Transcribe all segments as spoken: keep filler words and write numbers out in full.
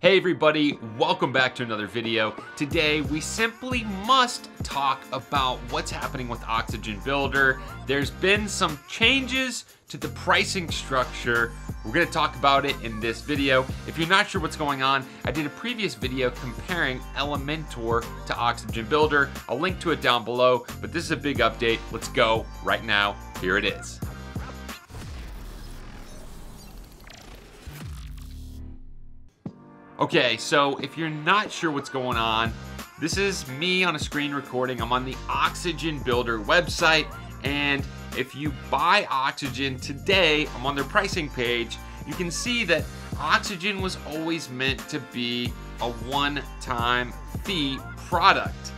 Hey everybody, welcome back to another video. Today we simply must talk about what's happening with Oxygen Builder. There's been some changes to the pricing structure. We're gonna talk about it in this video. If you're not sure what's going on, I did a previous video comparing Elementor to Oxygen Builder. I'll link to it down below, but this is a big update. Let's go right now. Here it is. Okay, so if you're not sure what's going on, this is me on a screen recording. I'm on the Oxygen Builder website, and if you buy Oxygen today, I'm on their pricing page, you can see that Oxygen was always meant to be a one-time fee product.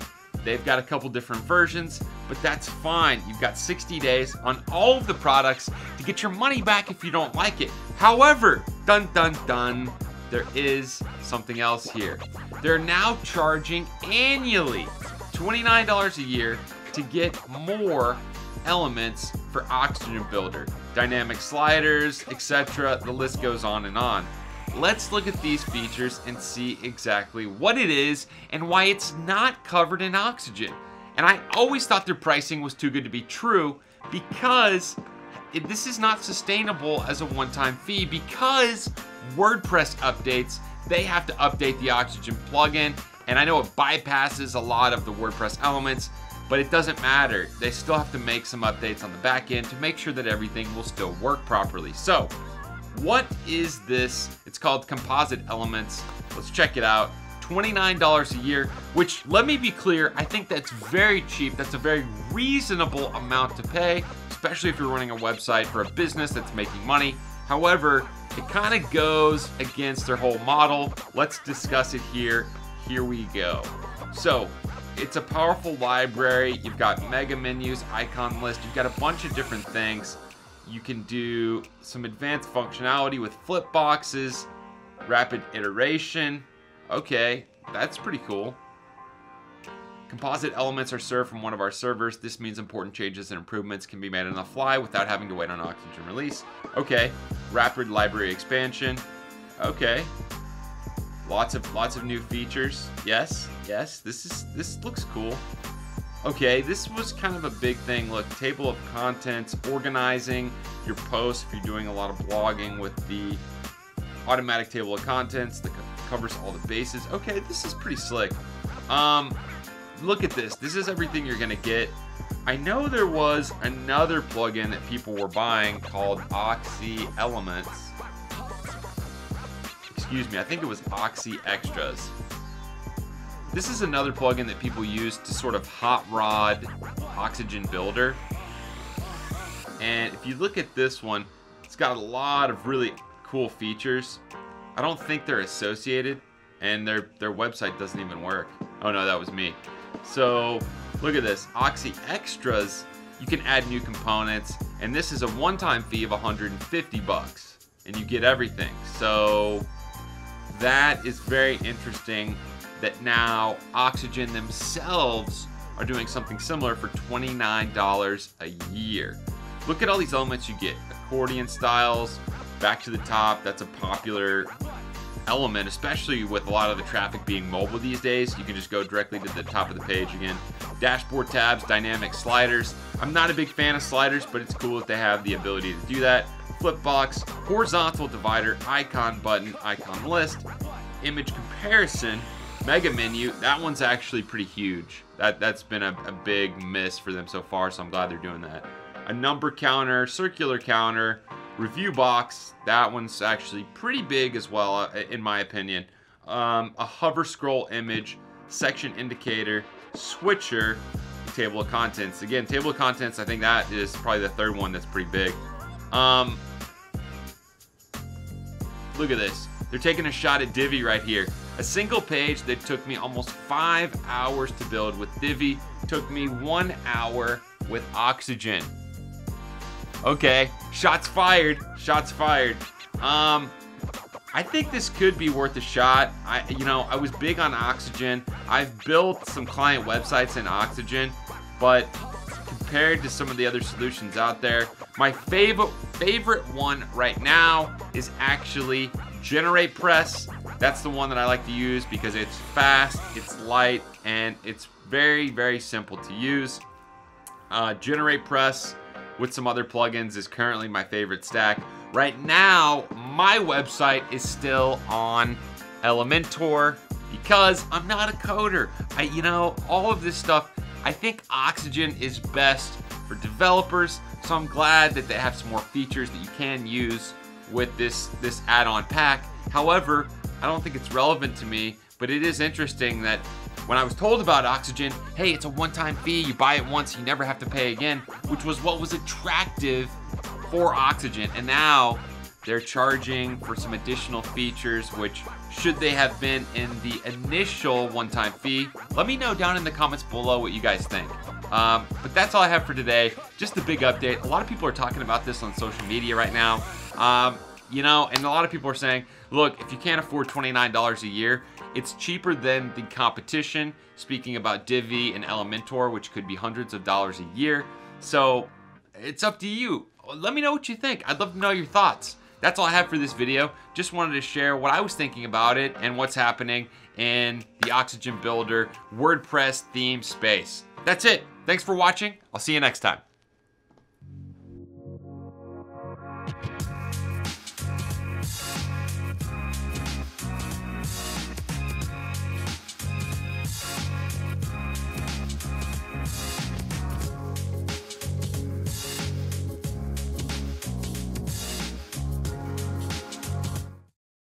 They've got a couple different versions, but that's fine. You've got sixty days on all of the products to get your money back if you don't like it. However, dun dun dun, there is something else here. They're now charging annually twenty-nine dollars a year to get more elements for Oxygen Builder. Dynamic sliders, et cetera. The list goes on and on. Let's look at these features and see exactly what it is and why it's not covered in Oxygen. And I always thought their pricing was too good to be true because this is not sustainable as a one-time fee, because WordPress updates, they have to update the Oxygen plugin, and I know it bypasses a lot of the WordPress elements, but it doesn't matter. They still have to make some updates on the back end to make sure that everything will still work properly. So what is this? It's called Composite Elements. Let's check it out. twenty-nine dollars a year, which, let me be clear, I think that's very cheap. That's a very reasonable amount to pay, especially if you're running a website for a business that's making money. However, it kind of goes against their whole model. Let's discuss it here. Here we go. So it's a powerful library. You've got mega menus, icon list. You've got a bunch of different things. You can do some advanced functionality with flip boxes, rapid iteration. Okay, that's pretty cool. Composite elements are served from one of our servers. This means important changes and improvements can be made on the fly without having to wait on Oxygen release. Okay, rapid library expansion. Okay, lots of lots of new features. Yes, yes, this is this looks cool. Okay, this was kind of a big thing. Look, table of contents, organizing your posts if you're doing a lot of blogging with the automatic table of contents that covers all the bases. Okay, this is pretty slick. Um. Look at this. This is everything you're gonna get. I know there was another plugin that people were buying called Oxy Elements. Excuse me, I think it was Oxy Extras. This is another plugin that people use to sort of hot rod Oxygen Builder. And if you look at this one, it's got a lot of really cool features. I don't think they're associated, and their their website doesn't even work. Oh no, that was me. So look at this, Oxy Extras, you can add new components, and this is a one-time fee of one hundred fifty bucks, and you get everything. So that is very interesting that now Oxygen themselves are doing something similar for twenty-nine dollars a year. Look at all these elements you get. Accordion styles, back to the top, that's a popular element, especially with a lot of the traffic being mobile these days. You can just go directly to the top of the page again. Dashboard tabs, dynamic sliders. I'm not a big fan of sliders, but it's cool that they have the ability to do that. Flip box, horizontal divider, icon button, icon list, image comparison, mega menu. That one's actually pretty huge. That, that's been a, a big miss for them so far, so I'm glad they're doing that. A number counter, circular counter, review box, that one's actually pretty big as well, in my opinion. Um, a hover scroll image, section indicator, switcher, table of contents. Again, table of contents, I think that is probably the third one that's pretty big. Um, look at this. They're taking a shot at Divi right here. A single page that took me almost five hours to build with Divi took me one hour with Oxygen. Okay, shots fired, shots fired. Um, I think this could be worth a shot. I, you know, I was big on Oxygen. I've built some client websites in Oxygen, but compared to some of the other solutions out there, my favorite favorite one right now is actually GeneratePress, that's the one that I like to use because it's fast, it's light, and it's very, very simple to use. Uh, GeneratePress with some other plugins is currently my favorite stack. Right now, my website is still on Elementor because I'm not a coder. I, you know, all of this stuff, I think Oxygen is best for developers, so I'm glad that they have some more features that you can use with this, this add-on pack. However, I don't think it's relevant to me, but it is interesting that when I was told about Oxygen, hey, it's a one-time fee, you buy it once, you never have to pay again, which was what was attractive for Oxygen, and now they're charging for some additional features, which should they have been in the initial one-time fee? Let me know down in the comments below what you guys think. Um, but that's all I have for today. Just a big update. A lot of people are talking about this on social media right now. Um, you know, and a lot of people are saying, look, if you can't afford twenty-nine dollars a year, it's cheaper than the competition. Speaking about Divi and Elementor, which could be hundreds of dollars a year. So it's up to you. Let me know what you think. I'd love to know your thoughts. That's all I have for this video. Just wanted to share what I was thinking about it and what's happening in the Oxygen Builder WordPress theme space. That's it. Thanks for watching. I'll see you next time.